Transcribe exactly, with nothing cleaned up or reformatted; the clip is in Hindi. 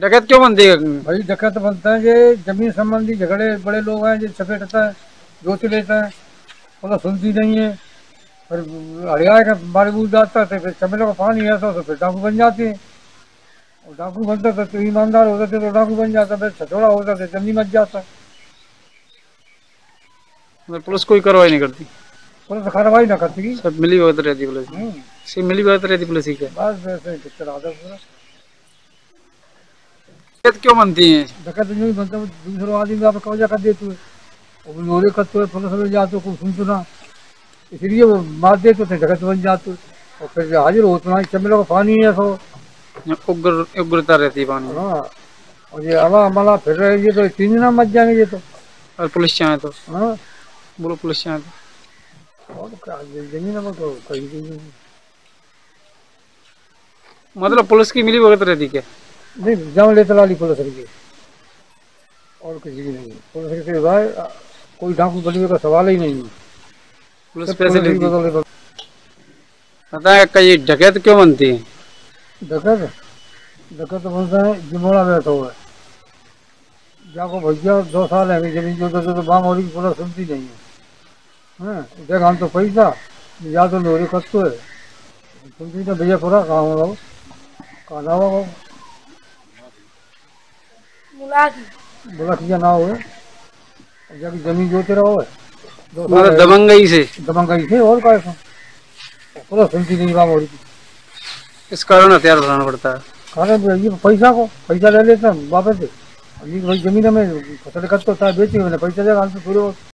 डकैत क्यों बनती है भाई? डकैत बनता है ये जमीन संबंधी झगड़े बड़े लोग हैं, ये चपेटता है, जोत लेता है, मतलब सुनती नहीं है, और हरियाणा का मारे बूझ जाता है, फिर चमेलों का पानी आता है तो फिर डाकू बन जाते हैं, और डाकू बनता था तो ईमानदार होता थे तो डाकू बन जाता, फिर छछोड़ा होता था जमीन मच जाता। पुलिस कोई कार्रवाई नहीं करती, पुलिस कार्रवाई ना करती, सब मिली भगत रहती पुलिस, सब मिली भगत रहती पुलिस की, बस वैसे चक्कर आता पूरा। डकैत क्यों बनती है? डकैत नहीं बनता, दूसरों आदमी पे आप कब्जा कर देते हो, लोरे करते हो, पुलिस में जाते हो, कुछ सुनते ना, इसलिए वो मार देते हो, डकैत बन जाते हो, और फिर हाजिर होते ना, चमेलों का पानी है, सो उग्र उग्रता रहती है पानी। हाँ, और ये अला मला फिर ये तो तीन ना मच जाएंगे ये तो, और पुलिस चाहे तो, हाँ बोलो पुलिस चाहे तो, जमीन मतलब पुलिस की मिली भगत रहती क्या? नहीं, जाम लेते लाली पुलिस की, और किसी की नहीं, पुलिस के सिवाय कोई डाकू बलवे का सवाल ही नहीं है। पुलिस पैसे लेती है। कहीं डकैत क्यों बनती है? डकैत डकैत बनता है जिमोड़ा बैठा हुआ है, जाको भैया दो साल है जमीन जो तो बाम और पुलिस सुनती नहीं है, देख हम तो पैसा या तो लोरी खत्तो है, सुनती तो भैया पूरा कहाँ हो रहा कहाँ ना हो बुलाकिया ना हो, जब जमीन जोते रहो मतलब दबंगई से दबंगई से और क्या पूरा सुनती नहीं बाम हो रही, इस कारण हथियार बनाना पड़ता है, कारण ये पैसा को पैसा ले लेते हैं वापस से, जमीन में फसल करता है बेची मैंने पैसा देगा पूरे।